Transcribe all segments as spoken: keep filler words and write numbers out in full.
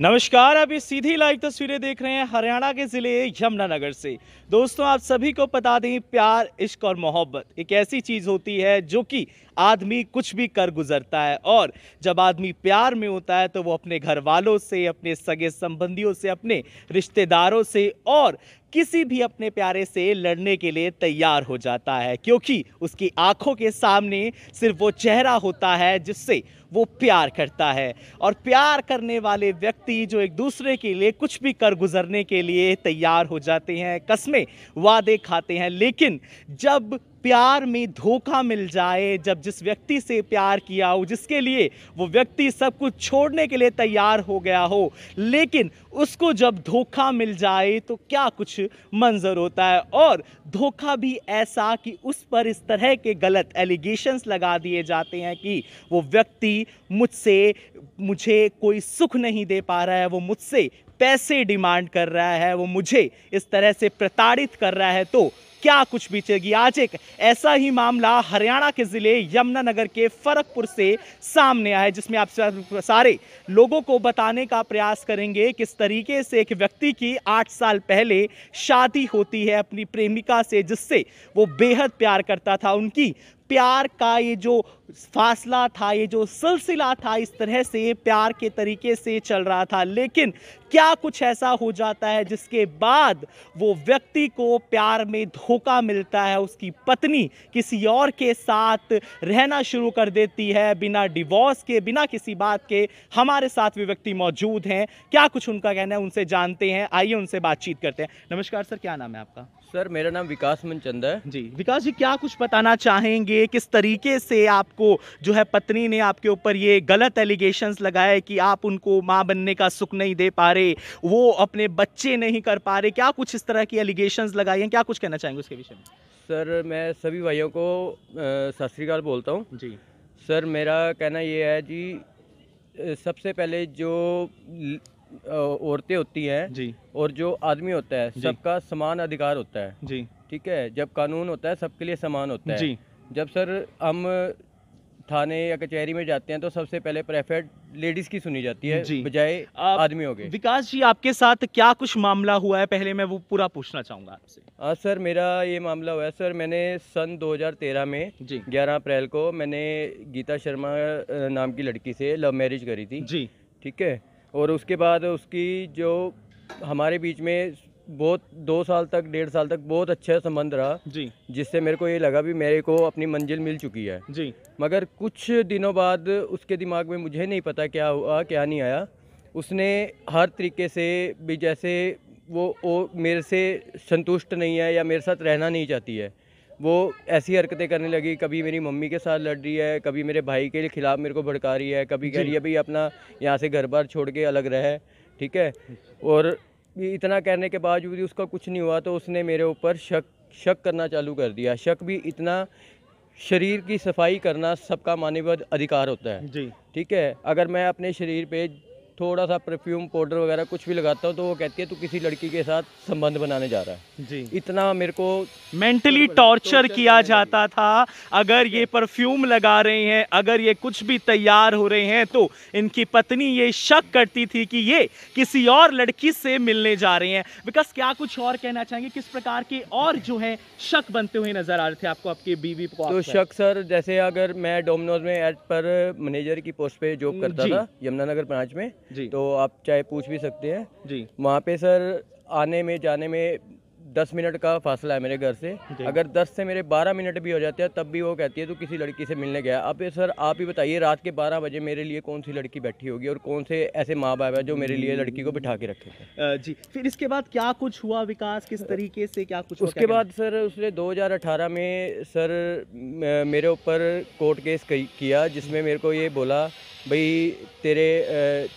नमस्कार, आप ये सीधी लाइव तस्वीरें देख रहे हैं हरियाणा के ज़िले यमुनानगर से। दोस्तों, आप सभी को पता दें, प्यार, इश्क और मोहब्बत एक ऐसी चीज़ होती है जो कि आदमी कुछ भी कर गुजरता है। और जब आदमी प्यार में होता है तो वो अपने घर वालों से, अपने सगे संबंधियों से, अपने रिश्तेदारों से और किसी भी अपने प्यारे से लड़ने के लिए तैयार हो जाता है, क्योंकि उसकी आंखों के सामने सिर्फ वो चेहरा होता है जिससे वो प्यार करता है। और प्यार करने वाले व्यक्ति जो एक दूसरे के लिए कुछ भी कर गुजरने के लिए तैयार हो जाते हैं, कसमें वादे खाते हैं। लेकिन जब प्यार में धोखा मिल जाए, जब जिस व्यक्ति से प्यार किया हो, जिसके लिए वो व्यक्ति सब कुछ छोड़ने के लिए तैयार हो गया हो, लेकिन उसको जब धोखा मिल जाए तो क्या कुछ मंजर होता है। और धोखा भी ऐसा कि उस पर इस तरह के गलत एलिगेशंस लगा दिए जाते हैं कि वो व्यक्ति मुझसे मुझे कोई सुख नहीं दे पा रहा है, वो मुझसे पैसे डिमांड कर रहा है, वो मुझे इस तरह से प्रताड़ित कर रहा है, तो क्या कुछ बीतेगी। आज एक ऐसा ही मामला हरियाणा के ज़िले यमुनानगर के फरगपुर से सामने आया है, जिसमें आप सारे लोगों को बताने का प्रयास करेंगे किस तरीके से एक व्यक्ति की आठ साल पहले शादी होती है अपनी प्रेमिका से, जिससे वो बेहद प्यार करता था। उनकी प्यार का ये जो फासला था, ये जो सिलसिला था, इस तरह से प्यार के तरीके से चल रहा था। लेकिन क्या कुछ ऐसा हो जाता है जिसके बाद वो व्यक्ति को प्यार में धोखा मिलता है, उसकी पत्नी किसी और के साथ रहना शुरू कर देती है बिना डिवोर्स के, बिना किसी बात के। हमारे साथ वे व्यक्ति मौजूद हैं, क्या कुछ उनका कहना है उनसे जानते हैं, आइए उनसे बातचीत करते हैं। नमस्कार सर, क्या नाम है आपका? सर, मेरा नाम विकास मन चंदर है जी। विकास जी, क्या कुछ बताना चाहेंगे किस तरीके से आपको जो है पत्नी ने आपके ऊपर ये गलत एलिगेशंस लगाए कि आप उनको माँ बनने का सुख नहीं दे पा रहे, वो अपने बच्चे नहीं कर पा रहे, क्या कुछ इस तरह की एलिगेशंस लगाई हैं, क्या कुछ कहना चाहेंगे उसके विषय में? सर, मैं सभी भाइयों को सत श्री अकाल बोलता हूँ जी। सर, मेरा कहना ये है जी, सबसे पहले जो औरतें होती हैं जी और जो आदमी होता है, सबका समान अधिकार होता है जी, ठीक है। जब कानून होता है सबके लिए समान होता है जी। जब सर हम थाने या कचहरी में जाते हैं तो सबसे पहले प्रेफर्ड लेडीज़ की सुनी जाती है बजाय आदमी हो गए। विकास जी, आपके साथ क्या कुछ मामला हुआ है, पहले मैं वो पूरा पूछना चाहूँगा आपसे। हाँ सर, मेरा ये मामला हुआ है सर, मैंने सन दो हज़ार तेरह में ग्यारह अप्रैल को मैंने गीता शर्मा नाम की लड़की से लव मैरिज करी थी जी, ठीक है। और उसके बाद उसकी जो हमारे बीच में बहुत दो साल तक डेढ़ साल तक बहुत अच्छा संबंध रहा जी, जिससे मेरे को ये लगा भी मेरे को अपनी मंजिल मिल चुकी है जी। मगर कुछ दिनों बाद उसके दिमाग में, मुझे नहीं पता क्या हुआ क्या नहीं आया, उसने हर तरीके से भी जैसे वो, वो मेरे से संतुष्ट नहीं है या मेरे साथ रहना नहीं चाहती है, वो ऐसी हरकतें करने लगी। कभी मेरी मम्मी के साथ लड़ रही है, कभी मेरे भाई के खिलाफ मेरे को भड़का रही है, कभी कह रही है भाई अपना यहाँ से घर बार छोड़ के अलग रहे, ठीक है। और इतना कहने के बावजूद भी उसका कुछ नहीं हुआ तो उसने मेरे ऊपर शक शक करना चालू कर दिया। शक भी इतना, शरीर की सफाई करना सबका मानव अधिकार होता है जी, ठीक है। अगर मैं अपने शरीर पे थोड़ा सा परफ्यूम पाउडर वगैरह कुछ भी लगाता हूँ तो वो कहती है तू किसी लड़की के साथ संबंध बनाने जा रहा है जी। इतना मेरे को मेंटली टॉर्चर किया जाता था, अगर ये परफ्यूम लगा रहे हैं, अगर ये कुछ भी तैयार हो रहे हैं तो इनकी पत्नी ये शक करती थी कि ये किसी और लड़की से मिलने जा रहे हैं। विकास, क्या कुछ और कहना चाहेंगे, किस प्रकार के और जो है शक बनते हुए नजर आ रहे थे आपको आपके बीवी को? तो शक सर, जैसे अगर मैं डोमिनोज में एड पर मैनेजर की पोस्ट पर जॉब करता था यमुनानगर ब्रांच में, तो आप चाहे पूछ भी सकते हैं जी। वहाँ पे सर आने में जाने में दस मिनट का फासला है मेरे घर से, अगर दस से मेरे बारह मिनट भी हो जाते हैं तब भी वो कहती है तू किसी लड़की से मिलने गया। अब ये सर आप ही बताइए, रात के बारह बजे मेरे लिए कौन सी लड़की बैठी होगी और कौन से ऐसे माँ बाप है जो मेरे लिए लड़की को बिठा के रखे जी। फिर इसके बाद क्या कुछ हुआ विकास, किस तरीके से क्या कुछ? उसके बाद सर उसने दो हज़ार अठारह में सर मेरे ऊपर कोर्ट केस किया, जिसमें मेरे को ये बोला भाई तेरे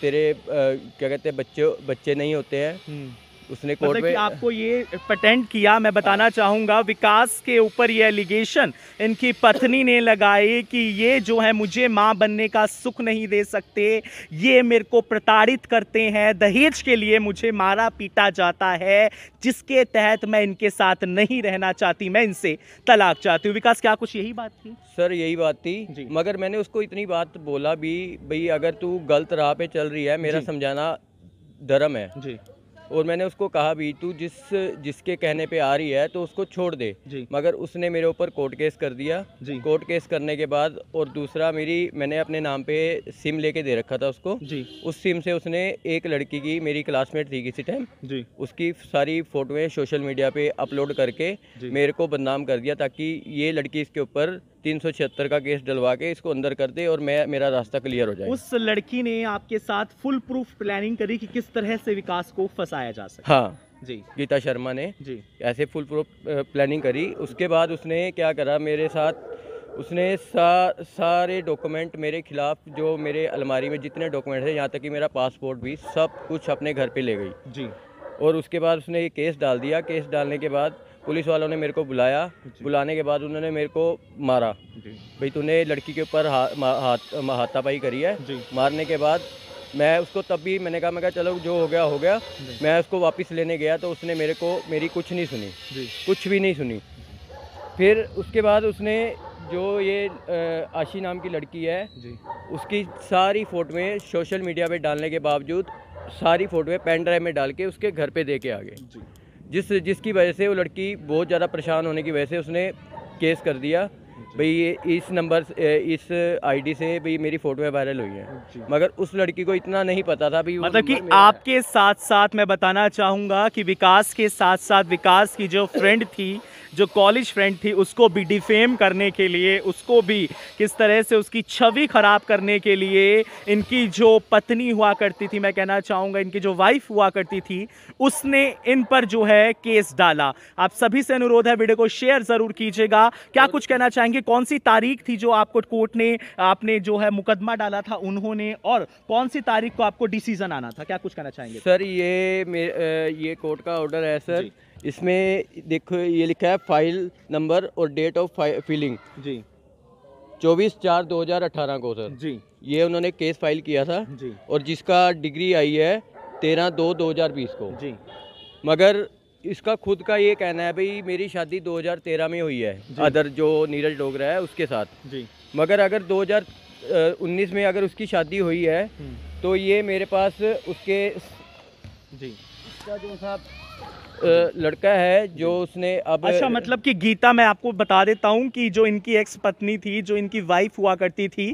तेरे क्या कहते हैं बच्चे बच्चे नहीं होते हैं। उसने कोर्ट में आपको ये पेटेंट किया। मैं बताना चाहूँगा, विकास के ऊपर ये एलिगेशन इनकी पत्नी ने लगाई कि ये जो है मुझे माँ बनने का सुख नहीं दे सकते, ये मेरे को प्रताड़ित करते हैं, दहेज के लिए मुझे मारा पीटा जाता है, जिसके तहत मैं इनके साथ नहीं रहना चाहती, मैं इनसे तलाक चाहती हूँ। विकास, क्या कुछ यही बात थी? सर यही बात थी, मगर मैंने उसको इतनी बात बोला भी भाई अगर तू गलत राह पर चल रही है, मेरा समझाना धर्म है जी। और मैंने उसको कहा भी तू जिस जिसके कहने पे आ रही है तो उसको छोड़ दे जी। मगर उसने मेरे ऊपर कोर्ट केस कर दिया जी। कोर्ट केस करने के बाद और दूसरा मेरी मैंने अपने नाम पे सिम लेके दे रखा था उसको जी। उस सिम से उसने एक लड़की की, मेरी क्लासमेट थी किसी टाइम जी, उसकी सारी फोटोएं सोशल मीडिया पे अपलोड करके मेरे को बदनाम कर दिया ताकि ये लड़की इसके ऊपर तीन सौ छिहत्तर का केस डलवा के इसको अंदर कर दे और मैं मेरा रास्ता क्लियर हो जाए। उस लड़की ने आपके साथ फुल प्रूफ प्लानिंग करी कि किस तरह से विकास को फंसाया जा सके। हाँ जी, गीता शर्मा ने जी ऐसे फुल प्रूफ प्लानिंग करी। उसके बाद उसने क्या करा मेरे साथ, उसने सा, सारे डॉक्यूमेंट मेरे खिलाफ जो मेरे अलमारी में जितने डॉक्यूमेंट थे यहाँ तक कि मेरा पासपोर्ट भी सब कुछ अपने घर पर ले गई जी। और उसके बाद उसने ये केस डाल दिया। केस डालने के बाद पुलिस वालों ने मेरे को बुलाया, बुलाने के बाद उन्होंने मेरे को मारा भाई तूने लड़की के ऊपर हा, हा, हा, हाथापाई करी है। मारने के बाद मैं उसको तब भी मैंने कहा मैं कहा चलो जो हो गया हो गया। मैं उसको वापस लेने गया तो उसने मेरे को मेरी कुछ नहीं सुनी, कुछ भी नहीं सुनी। फिर उसके बाद उसने जो ये आशी नाम की लड़की है उसकी सारी फोटोएं सोशल मीडिया पर डालने के बावजूद सारी फोटोएं पेन ड्राइव में डाल के उसके घर पर दे के आ गए, जिस जिसकी वजह से वो लड़की बहुत ज़्यादा परेशान होने की वजह से उसने केस कर दिया भाई ये इस नंबर इस आईडी से भाई मेरी फोटोएं वायरल हुई हैं। मगर उस लड़की को इतना नहीं पता था भाई, मतलब कि आपके साथ साथ मैं बताना चाहूँगा कि विकास के साथ साथ विकास की जो फ्रेंड थी, जो कॉलेज फ्रेंड थी, उसको भी डिफेम करने के लिए, उसको भी किस तरह से उसकी छवि खराब करने के लिए इनकी जो पत्नी हुआ करती थी, मैं कहना चाहूँगा इनकी जो वाइफ हुआ करती थी, उसने इन पर जो है केस डाला। आप सभी से अनुरोध है वीडियो को शेयर ज़रूर कीजिएगा। क्या कुछ कहना चाहेंगे, कौन सी तारीख थी जो आपको कोर्ट ने आपने जो है मुकदमा डाला था उन्होंने, और कौन सी तारीख को आपको डिसीजन आना था, क्या कुछ कहना चाहेंगे? सर ये ये कोर्ट का ऑर्डर है सर, इसमें देखो ये लिखा है फाइल नंबर और डेट ऑफ फिलिंग जी चौबीस चार दो हज़ार अठारह को सर जी। ये उन्होंने केस फाइल किया था जी, और जिसका डिग्री आई है तेरह दो दो हज़ार बीस को जी। मगर इसका खुद का ये कहना है भाई मेरी शादी दो हज़ार तेरह में हुई है अदर जो नीरज डोगरा है उसके साथ जी। मगर अगर दो हज़ार उन्नीस में अगर उसकी शादी हुई है तो ये मेरे पास उसके जी इसका जो साहब लड़का है जो उसने अब अच्छा मतलब कि गीता, मैं आपको बता देता हूँ कि जो इनकी एक्स पत्नी थी, जो इनकी वाइफ हुआ करती थी,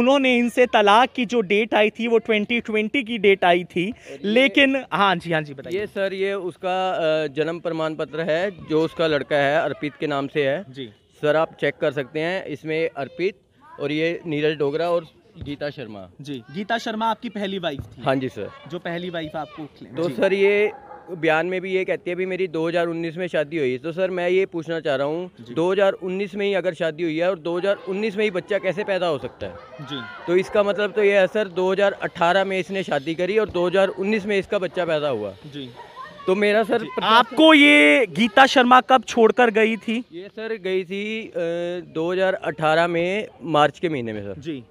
उन्होंने इनसे तलाक की जो डेट आई थी वो ट्वेंटी ट्वेंटी की डेट आई थी। लेकिन हाँ जी हाँ जी बताइए। ये सर ये उसका जन्म प्रमाण पत्र है जो उसका लड़का है अर्पित के नाम से है जी। सर आप चेक कर सकते हैं इसमें अर्पित और ये नीरज डोगरा और गीता शर्मा जी। गीता शर्मा आपकी पहली वाइफ थी? हाँ जी सर, जो पहली वाइफ आपको। तो सर ये बयान में भी ये कहती है भी मेरी दो हज़ार उन्नीस में शादी हुई है, तो सर मैं ये पूछना चाह रहा हूँ दो हज़ार उन्नीस में ही अगर शादी हुई है और दो हज़ार उन्नीस में ही बच्चा कैसे पैदा हो सकता है जी। तो इसका मतलब तो ये है सर दो हज़ार अठारह में इसने शादी करी और दो हज़ार उन्नीस में इसका बच्चा पैदा हुआ जी। तो मेरा सर आपको ये गीता शर्मा कब छोड़कर गई थी? ये सर गई थी दो हज़ार अठारह में मार्च के महीने में सर जी,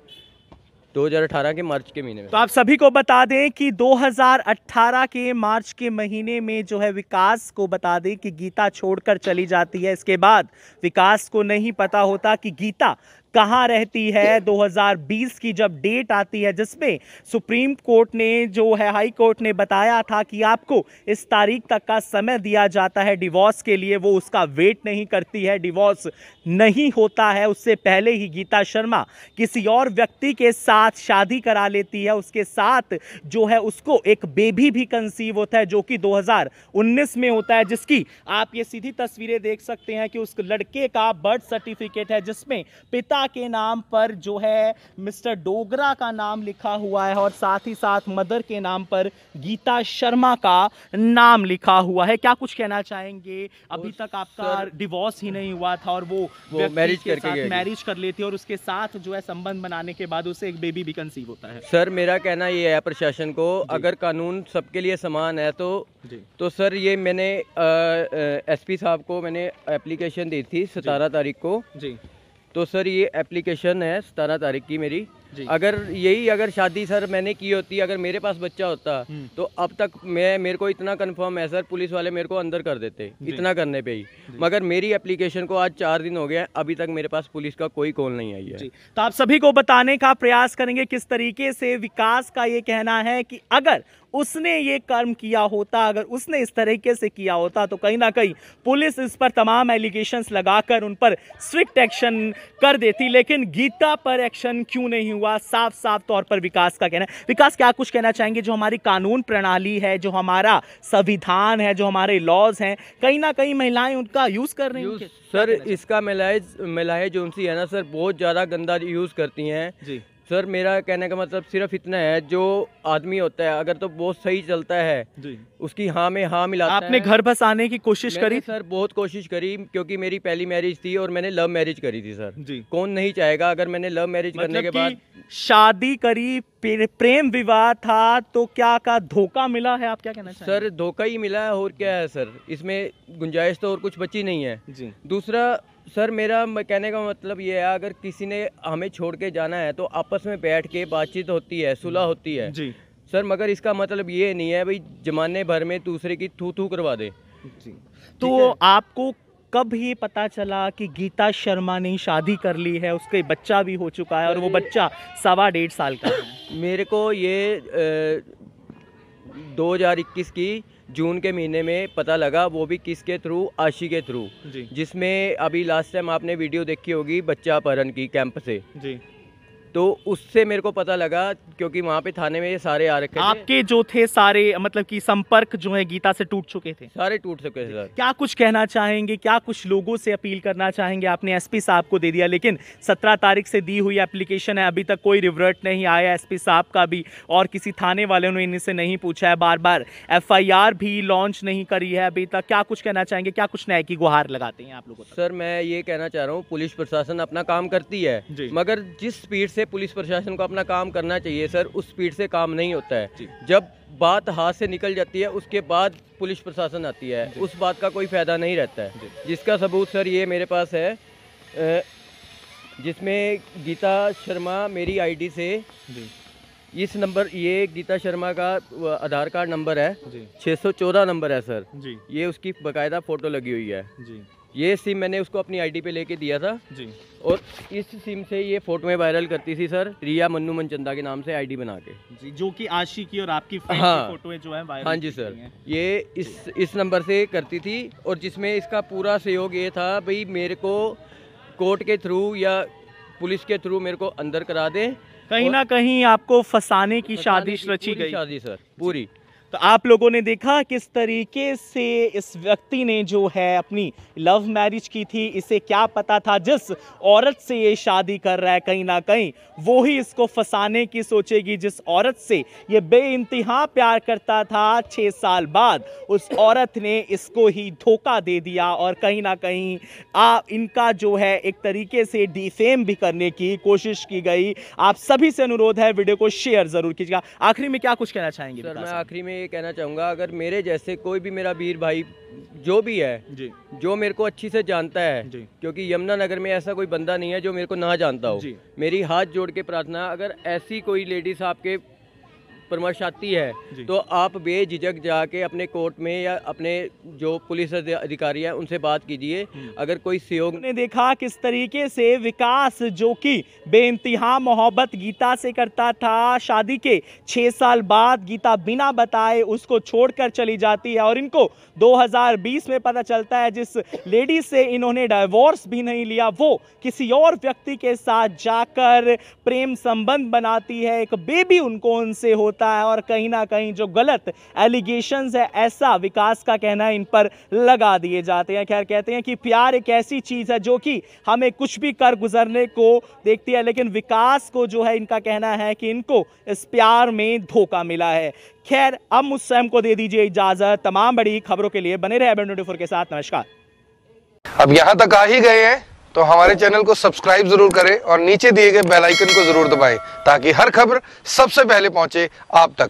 दो हज़ार अठारह के मार्च के महीने में। तो आप सभी को बता दें कि दो हज़ार अठारह के मार्च के महीने में जो है विकास को बता दें कि गीता छोड़कर चली जाती है। इसके बाद विकास को नहीं पता होता कि गीता कहाँ रहती है। दो हज़ार बीस की जब डेट आती है जिसमें सुप्रीम कोर्ट ने जो है हाई कोर्ट ने बताया था कि आपको इस तारीख तक का समय दिया जाता है डिवोर्स के लिए, वो उसका वेट नहीं करती है, डिवोर्स नहीं होता है। उससे पहले ही गीता शर्मा किसी और व्यक्ति के साथ शादी करा लेती है, उसके साथ जो है उसको एक बेबी भी कंसीव होता है जो कि दो हज़ार उन्नीस में होता है, जिसकी आप ये सीधी तस्वीरें देख सकते हैं कि उस लड़के का बर्थ सर्टिफिकेट है जिसमें पिता के नाम पर जो है मिस्टर डोगरा का नाम लिखा हुआ है और साथ ही साथ मदर के नाम पर गीता शर्मा का नाम लिखा हुआ है। क्या कुछ कहना चाहेंगे? अभी तक आपका डिवोर्स ही नहीं हुआ था और वो, वो मैरिज करके मैरिज कर लेती है और उसके साथ जो है संबंध बनाने के बाद उसे एक बेबी भी कंसीव होता है। सर मेरा कहना यह है प्रशासन को, अगर कानून सबके लिए समान है तो तो सर ये मैंने एसपी साहब को मैंने एप्लीकेशन दी थी सतारह तारीख को जी। तो सर ये एप्लीकेशन है सतारह तारीख की मेरी, अगर यही अगर शादी सर मैंने की होती, अगर मेरे पास बच्चा होता तो अब तक मैं मेरे को इतना कंफर्म है सर पुलिस वाले मेरे को अंदर कर देते इतना करने पे ही। मगर मेरी एप्लीकेशन को आज चार दिन हो गया है, अभी तक मेरे पास पुलिस का कोई कॉल नहीं आई है। तो आप सभी को बताने का प्रयास करेंगे किस तरीके से विकास का ये कहना है कि अगर उसने ये कर्म किया होता, अगर उसने इस तरीके से किया होता तो कहीं ना कहीं पुलिस इस पर तमाम एलिगेशंस लगाकर उन पर स्ट्रिक्ट एक्शन कर देती, लेकिन गीता पर एक्शन क्यों नहीं हुआ, साफ साफ तौर पर विकास का कहना है। विकास क्या कुछ कहना चाहेंगे, जो हमारी कानून प्रणाली है, जो हमारा संविधान है, जो हमारे लॉज हैं, कहीं ना कहीं महिलाएं उनका यूज़ कर रही हैं? सर इसका महिलाएं महिलाएं जो उनसी है ना सर बहुत ज़्यादा गंदा यूज़ करती हैं जी। सर मेरा कहने का मतलब सिर्फ इतना है, जो आदमी होता है अगर तो बहुत सही चलता है, उसकी हाँ में हाँ मिलाता है। आपने घर बस आने की कोशिश करी? सर बहुत कोशिश करी, क्योंकि मेरी पहली मैरिज थी और मैंने लव मैरिज करी थी सर। जी। कौन नहीं चाहेगा, अगर मैंने लव मैरिज मतलब करने के बाद शादी करी, प्रेम विवाह था, तो क्या का धोखा मिला है, आप क्या कहना चाहेंगे? सर धोखा ही मिला है और क्या है सर, इसमें गुंजाइश तो और कुछ बची नहीं है। दूसरा सर मेरा कहने का मतलब ये है, अगर किसी ने हमें छोड़ के जाना है तो आपस में बैठ के बातचीत होती है, सुलह होती है जी। सर मगर इसका मतलब ये नहीं है भाई जमाने भर में दूसरे की थू थू करवा दे जी। तो आपको कब ये पता चला कि गीता शर्मा ने शादी कर ली है, उसके बच्चा भी हो चुका है और वो बच्चा सवा डेढ़ साल का है? मेरे को ये दो हजार इक्कीस की जून के महीने में पता लगा, वो भी किसके थ्रू, आशी के थ्रू, जिसमें अभी लास्ट टाइम आपने वीडियो देखी होगी बच्चा अपहरण की कैंप से जी। तो उससे मेरे को पता लगा, क्योंकि वहाँ पे थाने में ये सारे आ रखे थे। आपके जो थे सारे मतलब कि संपर्क जो है गीता से टूट चुके थे? सारे टूट चुके थे सर। क्या कुछ कहना चाहेंगे, क्या कुछ लोगों से अपील करना चाहेंगे? आपने एसपी साहब को दे दिया, लेकिन सत्रह तारीख से दी हुई एप्लीकेशन है, अभी तक कोई रिवर्ट नहीं आया एसपी साहब का भी, और किसी थाने वाले ने इनसे नहीं पूछा है, बार बार एफ आई आर भी लॉन्च नहीं करी है अभी तक। क्या कुछ कहना चाहेंगे, क्या कुछ न्याय की गुहार लगाते हैं आप लोगों को? सर मैं ये कहना चाह रहा हूँ, पुलिस प्रशासन अपना काम करती है, मगर जिस स्पीड से पुलिस प्रशासन को अपना काम करना चाहिए सर, उस स्पीड से काम नहीं होता है। जब बात हाथ से निकल जाती है उसके बाद पुलिस प्रशासन आती है, उस बात का कोई फायदा नहीं रहता है। जिसका सबूत सर ये मेरे पास है, जिसमें गीता शर्मा मेरी आईडी से इस नंबर, ये गीता शर्मा का आधार कार्ड नंबर है, छः सौ चौदह नंबर है सर जी। ये उसकी बाकायदा फोटो लगी हुई है जी। ये सिम मैंने उसको अपनी आईडी पे लेके दिया था जी। और इस सिम से ये फोटो में वायरल करती थी सर, रिया मन्नू मनचंदा के नाम से आईडी बना के जी, जो कि आशी की और आपकी हाँ, की फोटो जो है वायरल। हाँ जी सर, ये इस इस नंबर से करती थी, और जिसमें इसका पूरा सहयोग ये था भाई मेरे को कोर्ट के थ्रू या पुलिस के थ्रू मेरे को अंदर करा दे, कहीं ना कहीं आपको फंसाने की साजिश रची गई। साजिश सर पूरी। तो आप लोगों ने देखा किस तरीके से इस व्यक्ति ने जो है अपनी लव मैरिज की थी, इसे क्या पता था जिस औरत से ये शादी कर रहा है कहीं ना कहीं वो ही इसको फंसाने की सोचेगी, जिस औरत से ये बेइंतहा प्यार करता था, छः साल बाद उस औरत ने इसको ही धोखा दे दिया, और कहीं ना कहीं आ इनका जो है एक तरीके से डिफेम भी करने की कोशिश की गई। आप सभी से अनुरोध है वीडियो को शेयर ज़रूर कीजिएगा। आखिरी में क्या कुछ कहना चाहेंगे? सर मैं आखिरी में ये कहना चाहूँगा, अगर मेरे जैसे कोई भी मेरा वीर भाई जो भी है जी, जो मेरे को अच्छी से जानता है जी, क्योंकि यमुनानगर में ऐसा कोई बंदा नहीं है जो मेरे को ना जानता हो, मेरी हाथ जोड़ के प्रार्थना, अगर ऐसी कोई लेडीज आपके परामर्श आती है तो आप बेझिझक जाके अपने कोर्ट में या अपने जो पुलिस अधिकारी हैं उनसे बात कीजिए, अगर कोई सहयोग। ने देखा किस तरीके से विकास जो कि बेइंतहा मोहब्बत गीता से करता था, शादी के छः साल बाद गीता बिना बताए उसको छोड़कर चली जाती है, और इनको दो हज़ार बीस में पता चलता है जिस लेडी से इन्होंने डाइवोर्स भी नहीं लिया वो किसी और व्यक्ति के साथ जाकर प्रेम संबंध बनाती है, एक बेबी उनको उनसे होता है, और कहीं ना कहीं जो गलत एलिगेशंस है ऐसा विकास का कहना है इन पर लगा दिए जाते हैं। खैर कहते हैं कि प्यार एक ऐसी चीज है जो कि हमें कुछ भी कर गुजरने को देखती है, लेकिन विकास को जो है इनका कहना है कि इनको इस प्यार में धोखा मिला है। खैर अब मुझसे हमको दे दीजिए इजाजत, तमाम बड़ी खबरों के लिए बने रहे एबन चौबीस के साथ। नमस्कार। अब यहां तक आ ही गए हैं तो हमारे चैनल को सब्सक्राइब जरूर करें और नीचे दिए गए बेल आइकन को जरूर दबाएं ताकि हर खबर सबसे पहले पहुंचे आप तक।